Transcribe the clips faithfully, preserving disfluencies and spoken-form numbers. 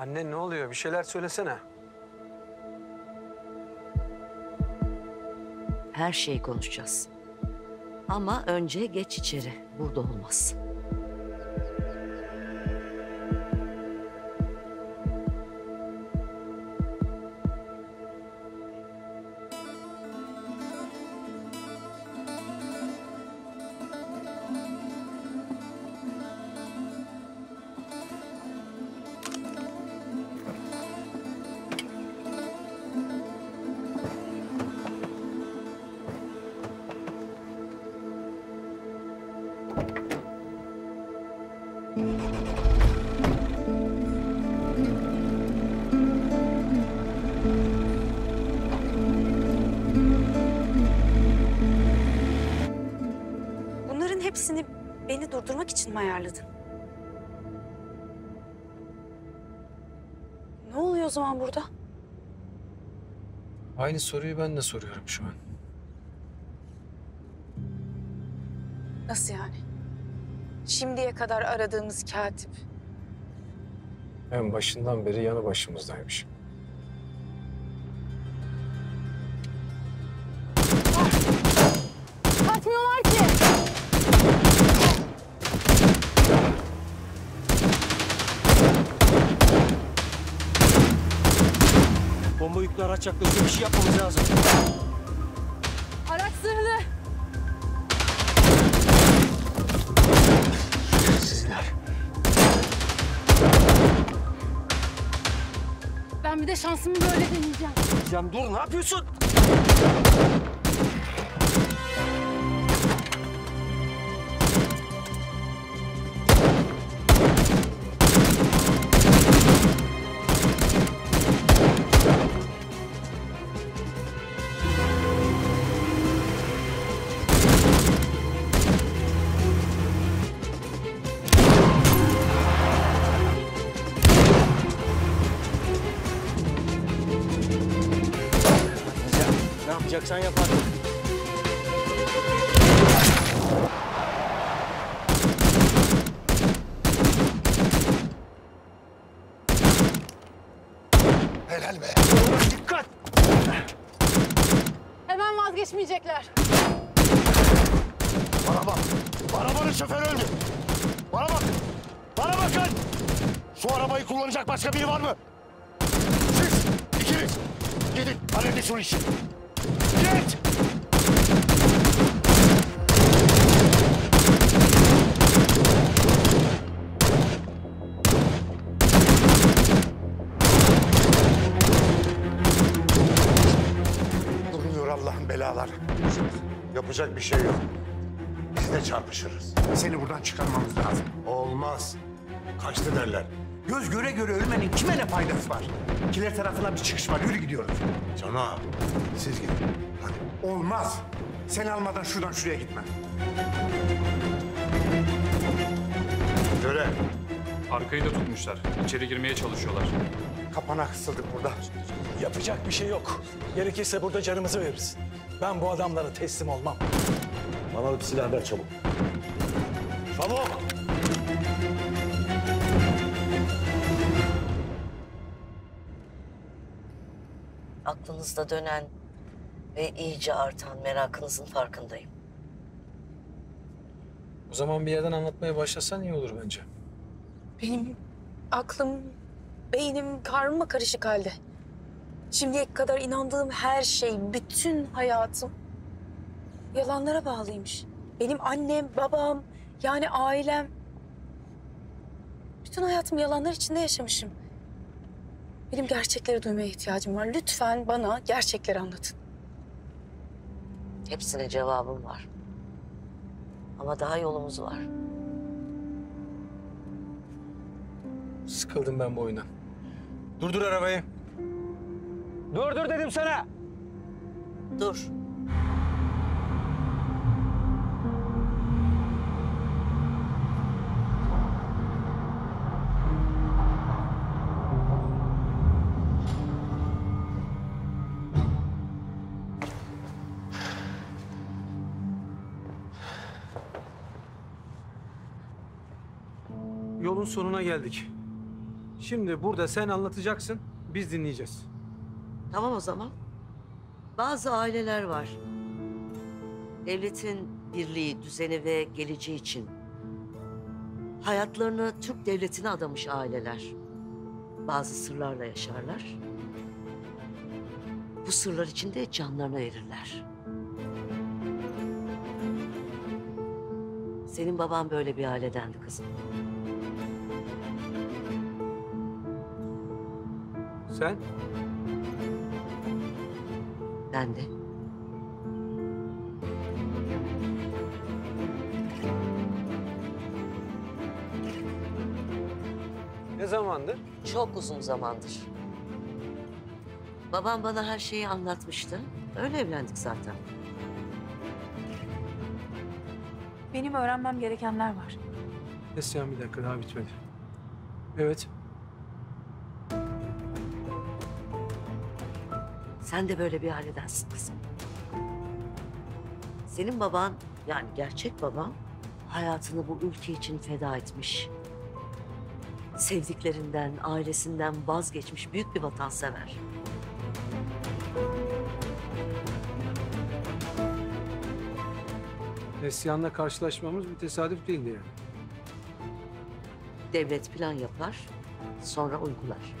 Anne ne oluyor? Bir şeyler söylesene. Her şeyi konuşacağız. Ama önce geç içeri. Burada olmaz. Bunların hepsini beni durdurmak için mi ayarladın? Ne oluyor o zaman burada? Aynı soruyu ben de soruyorum şu an. Nasıl yani? Şimdiye kadar aradığımız katip. En başından beri yanı başımızdaymış. Kaçmıyorlar ki. Bomba yüklü araç yaklaşıyor. Bir şey yapmamız lazım. Araç zırhlı. Ben bir de şansımı böyle deneyeceğim. Cem dur, ne yapıyorsun? Sen yaparsın. Helal be. Dikkat. Hemen vazgeçmeyecekler. Bana bak. Arabanın şoförü öldü. Bana bak. Bana bakın. Şu arabayı kullanacak başka biri var mı? Siz ikiniz gidin. Halledin şu işi. Git! Durmuyor Allah'ın belaları. Yapacak bir şey yok. Biz de çarpışırız. Seni buradan çıkarmamız lazım. Olmaz. Kaçtı derler. Göz göre göre ölmenin kime ne faydası var? Kiler tarafından bir çıkış var. Yürü gidiyoruz. Cana, siz gidin. Hadi. Olmaz. Sen almadan şuradan şuraya gitme. Göre. Arkayı da tutmuşlar. İçeri girmeye çalışıyorlar. Kapana kısıldık burada. Yapacak bir şey yok. Gerekirse burada canımızı veririz. Ben bu adamlara teslim olmam. Bana bir silah ver çabuk. Çabuk! Aklınızda dönen ve iyice artan merakınızın farkındayım. O zaman bir yerden anlatmaya başlasan iyi olur bence. Benim aklım, beynim karma karışık halde. Şimdiye kadar inandığım her şey, bütün hayatım yalanlara bağlıymış. Benim annem, babam, yani ailem. Bütün hayatımı yalanlar içinde yaşamışım. Benim gerçekleri duymaya ihtiyacım var. Lütfen bana gerçekleri anlatın. Hepsine cevabım var. Ama daha yolumuz var. Sıkıldım ben bu oyundan. Durdur arabayı. Durdur dedim sana. Dur. Yolun sonuna geldik. Şimdi burada sen anlatacaksın, biz dinleyeceğiz. Tamam o zaman. Bazı aileler var. Devletin birliği, düzeni ve geleceği için hayatlarını Türk devletine adamış aileler. Bazı sırlarla yaşarlar. Bu sırlar içinde canlarını verirler. Senin baban böyle bir ailedendi kızım. Sen? Ben de. Ne zamandır? Çok uzun zamandır. Babam bana her şeyi anlatmıştı. Öyle evlendik zaten. Benim öğrenmem gerekenler var. Neslihan, bir dakika, daha bitmedi. Evet. Sen de böyle bir ailedensin kızım. Senin baban, yani gerçek baban, hayatını bu ülke için feda etmiş. Sevdiklerinden, ailesinden vazgeçmiş büyük bir vatansever. Neslihan'la karşılaşmamız bir tesadüf değildi yani. Devlet plan yapar, sonra uygular.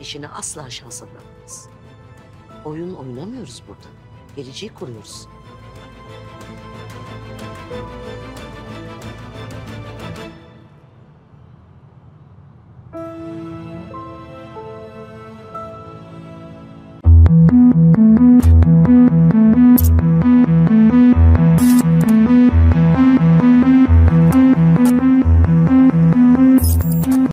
İşini asla şansa bırakmaz. Oyun oynamıyoruz burada. Geleceği kuruyoruz.